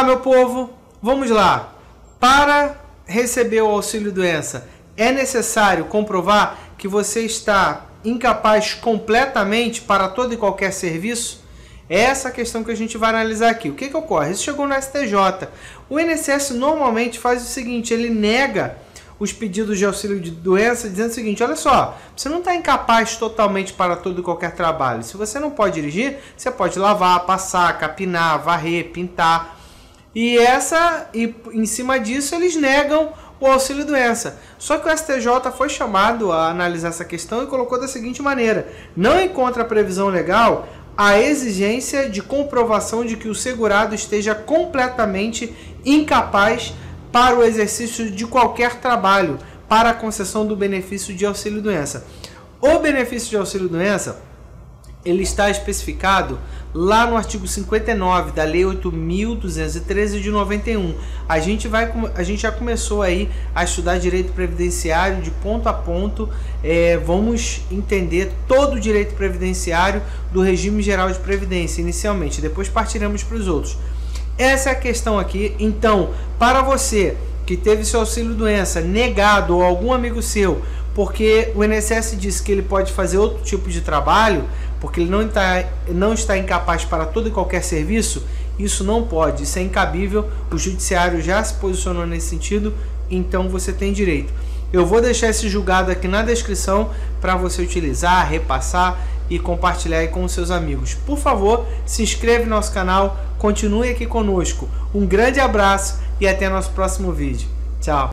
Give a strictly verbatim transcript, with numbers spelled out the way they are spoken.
lá, meu povo, vamos lá. Para receber o auxílio-doença, é necessário comprovar que você está incapaz completamente para todo e qualquer serviço? É essa questão que a gente vai analisar aqui. O que que ocorre? Isso chegou no S T J. O I N S S normalmente faz o seguinte, ele nega os pedidos de auxílio-doença, dizendo o seguinte, olha só, você não está incapaz totalmente para todo e qualquer trabalho. Se você não pode dirigir, você pode lavar, passar, capinar, varrer, pintar. E, essa, e em cima disso eles negam o auxílio-doença. Só que o S T J foi chamado a analisar essa questão e colocou da seguinte maneira, não encontra previsão legal a exigência de comprovação de que o segurado esteja completamente incapaz para o exercício de qualquer trabalho, para a concessão do benefício de auxílio-doença. O benefício de auxílio-doença, ele está especificado lá no artigo cinquenta e nove da Lei oito mil duzentos e treze de noventa e um. A gente, vai, a gente já começou aí a estudar direito previdenciário de ponto a ponto. É, vamos entender todo o direito previdenciário do regime geral de previdência inicialmente. Depois partiremos para os outros. Essa é a questão aqui. Então, para você que teve seu auxílio-doença negado ou algum amigo seu, porque o I N S S disse que ele pode fazer outro tipo de trabalho, porque ele não está, não está incapaz para todo e qualquer serviço, isso não pode, isso é incabível, o judiciário já se posicionou nesse sentido, então você tem direito. Eu vou deixar esse julgado aqui na descrição para você utilizar, repassar e compartilhar aí com os seus amigos. Por favor, se inscreve no nosso canal, continue aqui conosco. Um grande abraço e até nosso próximo vídeo. Tchau!